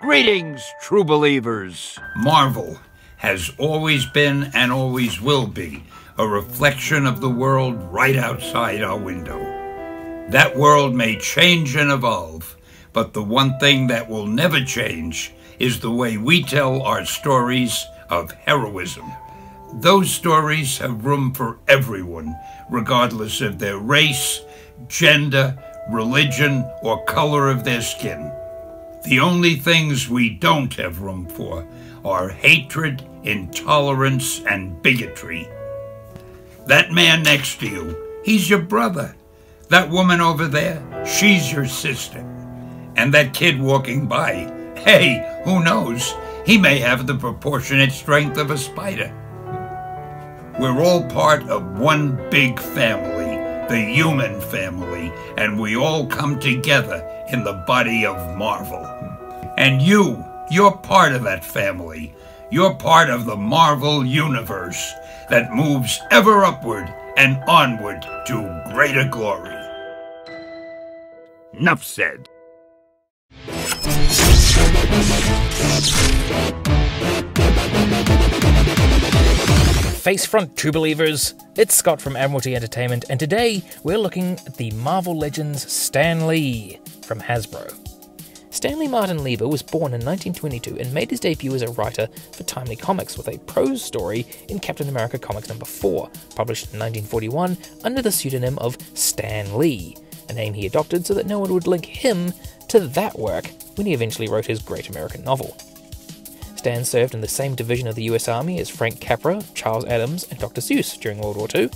Greetings, true believers. Marvel has always been and always will be a reflection of the world right outside our window. That world may change and evolve, but the one thing that will never change is the way we tell our stories of heroism. Those stories have room for everyone, regardless of their race, gender, religion, or color of their skin. The only things we don't have room for are hatred, intolerance, and bigotry. That man next to you, he's your brother. That woman over there, she's your sister. And that kid walking by, hey, who knows? He may have the proportionate strength of a spider. We're all part of one big family, the human family, and we all come together in the body of Marvel. And you're part of that family. You're part of the Marvel Universe that moves ever upward and onward to greater glory. Enough said. Facefront True Believers, it's Scott from Admiralty Entertainment, and today we're looking at the Marvel Legends Stan Lee from Hasbro. Stanley Martin Lieber was born in 1922 and made his debut as a writer for Timely Comics with a prose story in Captain America Comics number 4, published in 1941 under the pseudonym of Stan Lee, a name he adopted so that no one would link him to that work when he eventually wrote his great American novel. Stan served in the same division of the US Army as Frank Capra, Charles Adams, and Dr. Seuss during World War II,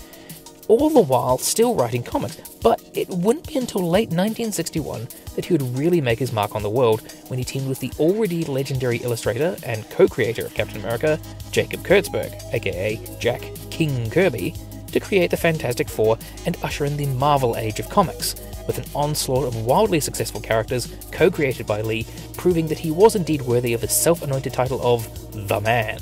all the while still writing comics, but it wouldn't be until late 1961 that he would really make his mark on the world when he teamed with the already legendary illustrator and co-creator of Captain America, Jacob Kurtzberg, aka Jack King Kirby, to create the Fantastic Four and usher in the Marvel Age of comics, with an onslaught of wildly successful characters co-created by Lee, proving that he was indeed worthy of his self-anointed title of The Man.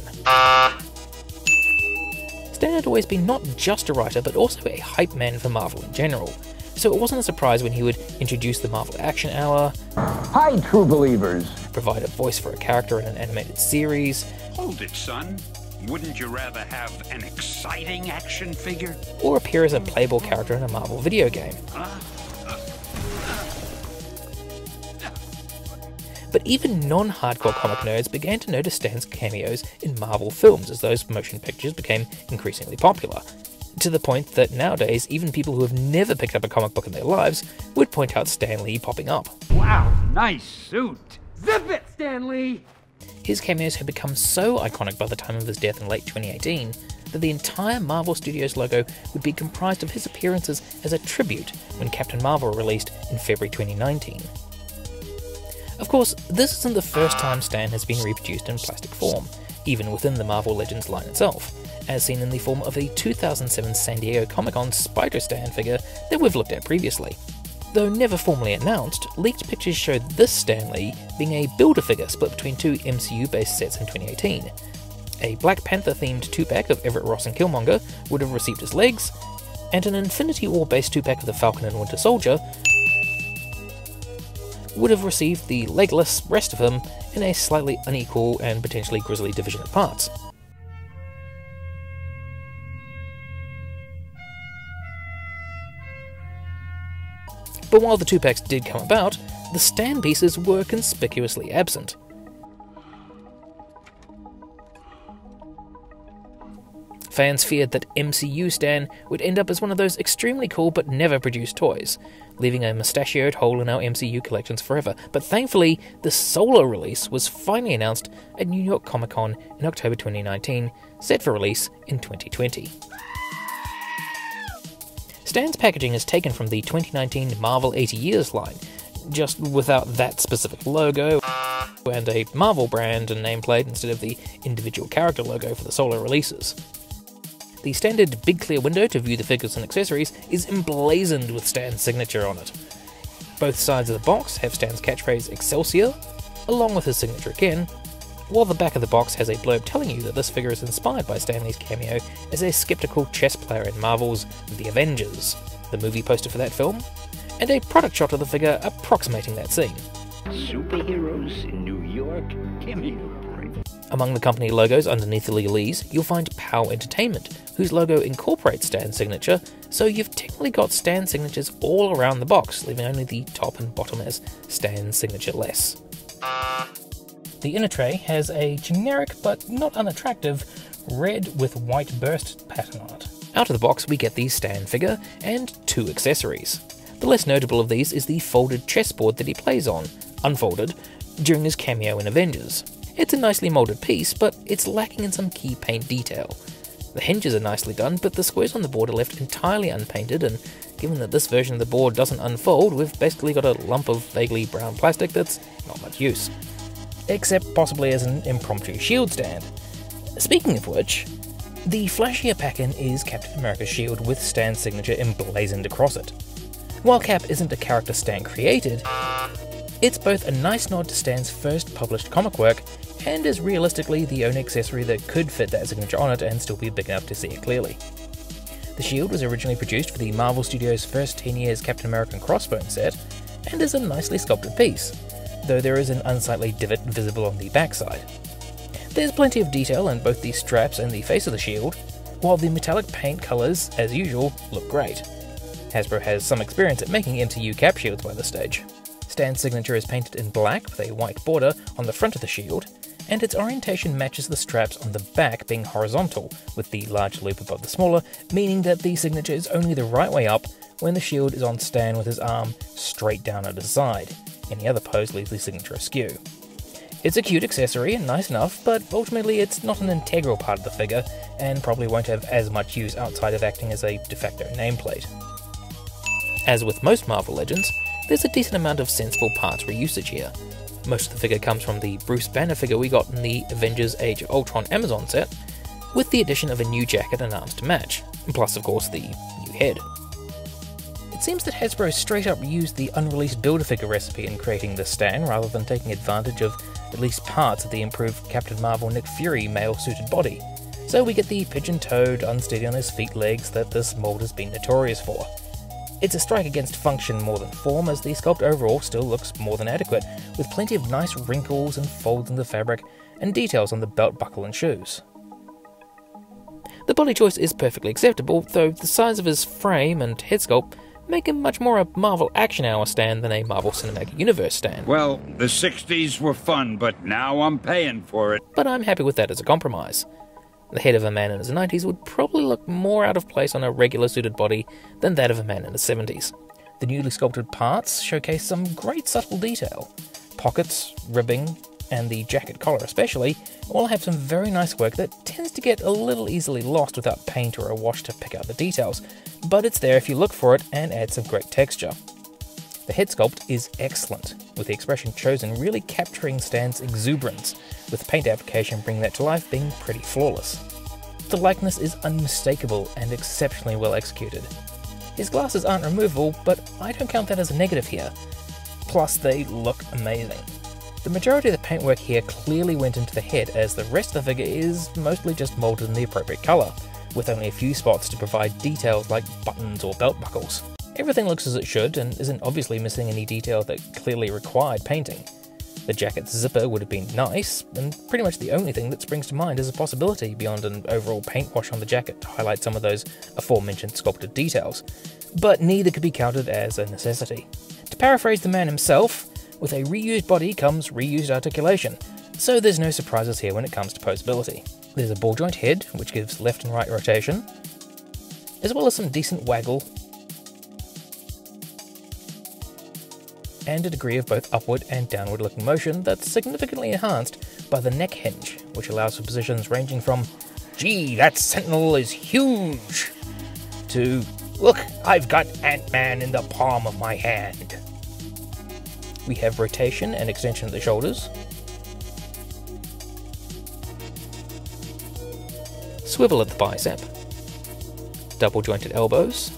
Stan had always been not just a writer, but also a hype man for Marvel in general, so it wasn't a surprise when he would introduce the Marvel Action Hour, hi true believers, provide a voice for a character in an animated series, hold it son, wouldn't you rather have an exciting action figure, or appear as a playable character in a Marvel video game. But even non-hardcore comic nerds began to notice Stan's cameos in Marvel films as those motion pictures became increasingly popular, to the point that nowadays even people who have never picked up a comic book in their lives would point out Stan Lee popping up. Wow, nice suit! Zip it, Stan Lee! His cameos had become so iconic by the time of his death in late 2018 that the entire Marvel Studios logo would be comprised of his appearances as a tribute when Captain Marvel released in February 2019. Of course, this isn't the first time Stan has been reproduced in plastic form, even within the Marvel Legends line itself, as seen in the form of the 2007 San Diego Comic-Con Spider-Stan figure that we've looked at previously. Though never formally announced, leaked pictures showed this Stan Lee being a builder figure split between two MCU-based sets in 2018. A Black Panther-themed two-pack of Everett Ross and Killmonger would have received his legs, and an Infinity War-based two-pack of the Falcon and Winter Soldier would have received the legless rest of him in a slightly unequal and potentially grisly division of parts. But while the two packs did come about, the Stan pieces were conspicuously absent. Fans feared that MCU Stan would end up as one of those extremely cool but never produced toys, leaving a mustachioed hole in our MCU collections forever, but thankfully the solo release was finally announced at New York Comic Con in October 2019, set for release in 2020. Stan's packaging is taken from the 2019 Marvel 80 Years line, just without that specific logo and a Marvel brand and nameplate instead of the individual character logo for the solo releases. The standard big clear window to view the figures and accessories is emblazoned with Stan's signature on it. Both sides of the box have Stan's catchphrase Excelsior, along with his signature again, while the back of the box has a blurb telling you that this figure is inspired by Stan Lee's cameo as a skeptical chess player in Marvel's The Avengers, the movie poster for that film, and a product shot of the figure approximating that scene. Superheroes in New York. work. Give me a break. Among the company logos underneath the legalese, you'll find POW Entertainment, whose logo incorporates Stan's signature, so you've technically got Stan's signatures all around the box, leaving only the top and bottom as Stan's signature-less. The inner tray has a generic but not unattractive red with white burst pattern art. Out of the box we get the Stan figure and two accessories. The less notable of these is the folded chessboard that he plays on, unfolded, during his cameo in Avengers. It's a nicely moulded piece, but it's lacking in some key paint detail. The hinges are nicely done, but the squares on the board are left entirely unpainted, and given that this version of the board doesn't unfold, we've basically got a lump of vaguely brown plastic that's not much use. Except possibly as an impromptu shield stand. Speaking of which, the flashier pack-in is Captain America's shield with Stan's signature emblazoned across it. While Cap isn't a character Stan created, it's both a nice nod to Stan's first published comic work, and is realistically the only accessory that could fit that signature on it and still be big enough to see it clearly. The shield was originally produced for the Marvel Studios' first 10 years Captain American Crossbone set, and is a nicely sculpted piece, though there is an unsightly divot visible on the backside. There's plenty of detail in both the straps and the face of the shield, while the metallic paint colours, as usual, look great. Hasbro has some experience at making MCU Cap shields by this stage. Stan's signature is painted in black with a white border on the front of the shield, and its orientation matches the straps on the back being horizontal, with the large loop above the smaller, meaning that the signature is only the right way up when the shield is on Stan with his arm straight down at his side. Any other pose leaves the signature askew. It's a cute accessory and nice enough, but ultimately it's not an integral part of the figure, and probably won't have as much use outside of acting as a de facto nameplate. As with most Marvel Legends, there's a decent amount of sensible parts reusage here. Most of the figure comes from the Bruce Banner figure we got in the Avengers Age Ultron Amazon set, with the addition of a new jacket and arms to match, plus of course the new head. It seems that Hasbro straight up used the unreleased Build-A-Figure recipe in creating this Stan, rather than taking advantage of at least parts of the improved Captain Marvel Nick Fury male-suited body, so we get the pigeon-toed, unsteady on his feet legs that this mold has been notorious for. It's a strike against function more than form, as the sculpt overall still looks more than adequate, with plenty of nice wrinkles and folds in the fabric, and details on the belt buckle and shoes. The body choice is perfectly acceptable, though the size of his frame and head sculpt make him much more a Marvel Action Hour Stan than a Marvel Cinematic Universe Stan. Well, the 60s were fun, but now I'm paying for it. But I'm happy with that as a compromise. The head of a man in his 90s would probably look more out of place on a regular suited body than that of a man in his 70s. The newly sculpted parts showcase some great subtle detail. Pockets, ribbing, and the jacket collar especially, all have some very nice work that tends to get a little easily lost without paint or a wash to pick out the details, but it's there if you look for it and adds some great texture. The head sculpt is excellent, with the expression chosen really capturing Stan's exuberance, with paint application bringing that to life being pretty flawless. The likeness is unmistakable and exceptionally well executed. His glasses aren't removable, but I don't count that as a negative here. Plus, they look amazing. The majority of the paintwork here clearly went into the head, as the rest of the figure is mostly just moulded in the appropriate colour, with only a few spots to provide details like buttons or belt buckles. Everything looks as it should, and isn't obviously missing any detail that clearly required painting. The jacket's zipper would have been nice, and pretty much the only thing that springs to mind as a possibility beyond an overall paint wash on the jacket to highlight some of those aforementioned sculpted details, but neither could be counted as a necessity. To paraphrase the man himself, with a reused body comes reused articulation, so there's no surprises here when it comes to posability. There's a ball joint head, which gives left and right rotation, as well as some decent waggle, and a degree of both upward and downward looking motion that's significantly enhanced by the neck hinge, which allows for positions ranging from, "Gee, that Sentinel is huge," to, "Look, I've got Ant-Man in the palm of my hand." We have rotation and extension of the shoulders, swivel at the bicep, double jointed elbows,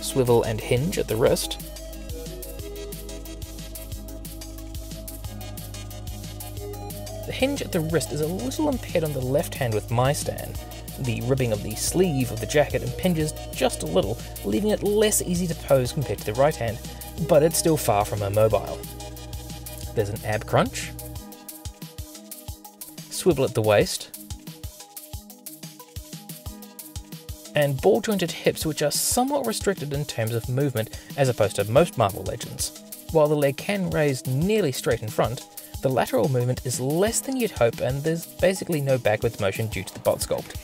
swivel and hinge at the wrist, the hinge at the wrist is a little impaired on the left hand with my stand. The ribbing of the sleeve of the jacket impinges just a little, leaving it less easy to pose compared to the right hand, but it's still far from immobile. There's an ab crunch, swivel at the waist, and ball jointed hips, which are somewhat restricted in terms of movement as opposed to most Marvel Legends. While the leg can raise nearly straight in front, the lateral movement is less than you'd hope, and there's basically no backwards motion due to the bot sculpt.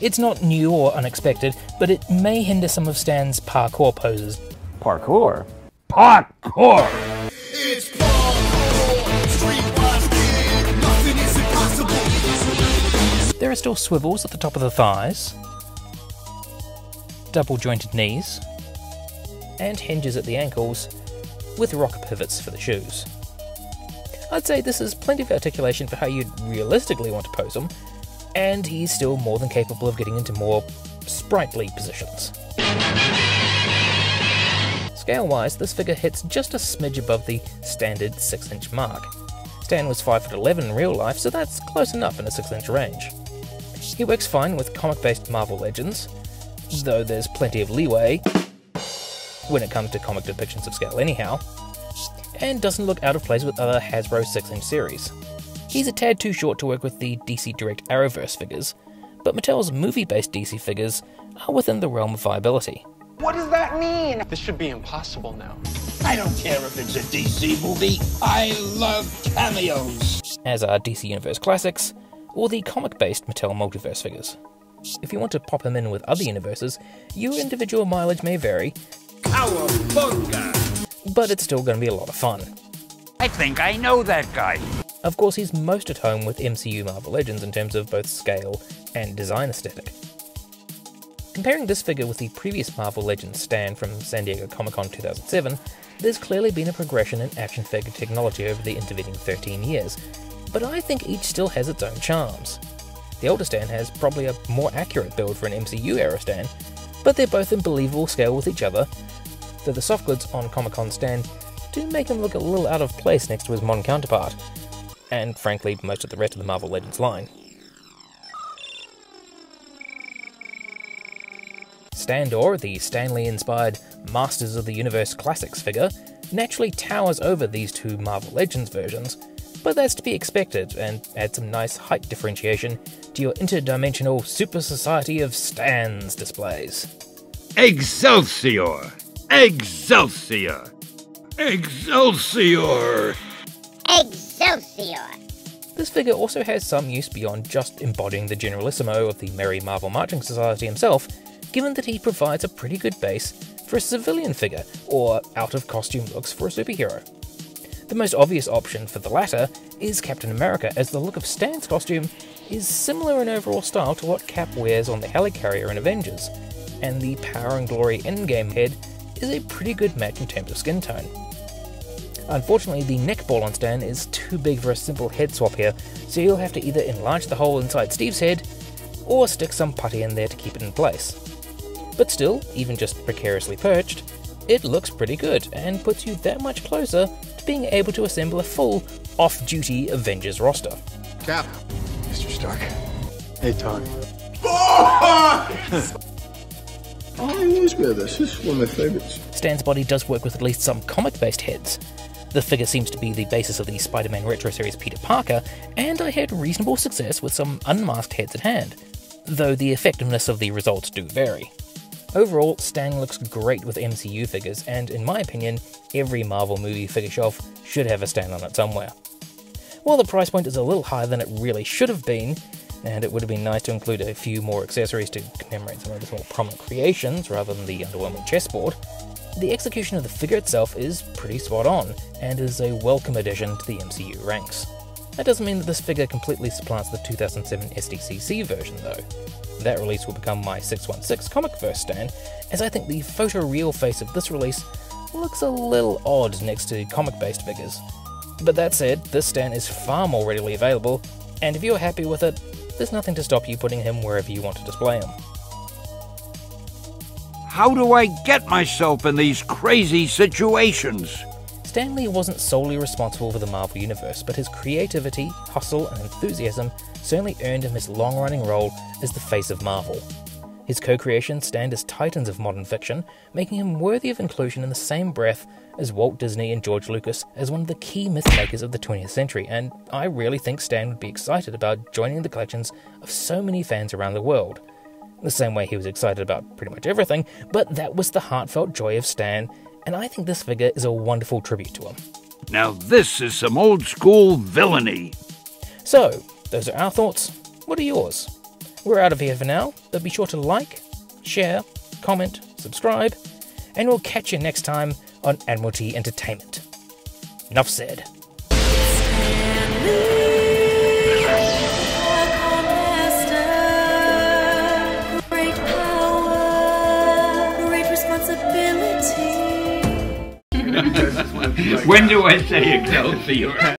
It's not new or unexpected, but it may hinder some of Stan's parkour poses. Parkour? Parkour! It's parkour, streetwise kid, nothing is impossible. There are still swivels at the top of the thighs, double jointed knees, and hinges at the ankles, with rocker pivots for the shoes. I'd say this is plenty of articulation for how you'd realistically want to pose them, and he's still more than capable of getting into more sprightly positions. Scale-wise, this figure hits just a smidge above the standard 6-inch mark. Stan was 5'11" in real life, so that's close enough in a 6-inch range. He works fine with comic-based Marvel Legends, though there's plenty of leeway when it comes to comic depictions of scale anyhow, and doesn't look out of place with other Hasbro 6-inch series. He's a tad too short to work with the DC Direct Arrowverse figures, but Mattel's movie-based DC figures are within the realm of viability. What does that mean? This should be impossible now. I don't care if it's a DC movie, I love cameos! As are DC Universe classics, or the comic-based Mattel multiverse figures. If you want to pop him in with other universes, your individual mileage may vary, Cowabunga! But it's still going to be a lot of fun. I think I know that guy. Of course, he's most at home with MCU Marvel Legends in terms of both scale and design aesthetic. Comparing this figure with the previous Marvel Legends Stan from San Diego Comic-Con 2007, there's clearly been a progression in action figure technology over the intervening 13 years, but I think each still has its own charms. The older Stan has probably a more accurate build for an MCU-era Stan, but they're both in believable scale with each other, though the softgoods on Comic-Con Stan do make him look a little out of place next to his modern counterpart, and frankly most of the rest of the Marvel Legends line. Standor, the Stan Lee-inspired Masters of the Universe classics figure, naturally towers over these two Marvel Legends versions, but that's to be expected and adds some nice height differentiation to your interdimensional Super Society of Stans displays. Excelsior! Excelsior! Excelsior! Excelsior! This figure also has some use beyond just embodying the Generalissimo of the Merry Marvel Marching Society himself, given that he provides a pretty good base for a civilian figure, or out-of-costume looks for a superhero. The most obvious option for the latter is Captain America, as the look of Stan's costume is similar in overall style to what Cap wears on the helicarrier in Avengers, and the Power and Glory Endgame head is a pretty good match in terms of skin tone. Unfortunately, the neck ball on Stan is too big for a simple head swap here, so you'll have to either enlarge the hole inside Steve's head, or stick some putty in there to keep it in place. But still, even just precariously perched, it looks pretty good, and puts you that much closer to being able to assemble a full, off-duty Avengers roster. Cap. Mr. Stark. Hey, Tony. I always wear this. This is one of my favorites. Stan's body does work with at least some comic-based heads. The figure seems to be the basis of the Spider-Man retro series Peter Parker, and I had reasonable success with some unmasked heads at hand, though the effectiveness of the results do vary. Overall, Stan looks great with MCU figures, and in my opinion, every Marvel movie figure shelf should have a Stan on it somewhere. While the price point is a little higher than it really should have been, and it would have been nice to include a few more accessories to commemorate some of his more prominent creations rather than the underwhelming chessboard, the execution of the figure itself is pretty spot on, and is a welcome addition to the MCU ranks. That doesn't mean that this figure completely supplants the 2007 SDCC version though. That release will become my 616 Comicverse Stan, as I think the photoreal face of this release looks a little odd next to comic-based figures. But that said, this Stan is far more readily available, and if you're happy with it, there's nothing to stop you putting him wherever you want to display him. How do I get myself in these crazy situations? Stan Lee wasn't solely responsible for the Marvel Universe, but his creativity, hustle, and enthusiasm certainly earned him his long-running role as the face of Marvel. His co-creations stand as titans of modern fiction, making him worthy of inclusion in the same breath as Walt Disney and George Lucas as one of the key mythmakers of the 20th century, and I really think Stan would be excited about joining the collections of so many fans around the world. The same way he was excited about pretty much everything, but that was the heartfelt joy of Stan, and I think this figure is a wonderful tribute to him. Now this is some old school villainy. So, those are our thoughts. What are yours? We're out of here for now, but be sure to like, share, comment, subscribe, and we'll catch you next time on Admiralty Entertainment. Enough said. When do I say Excelsior?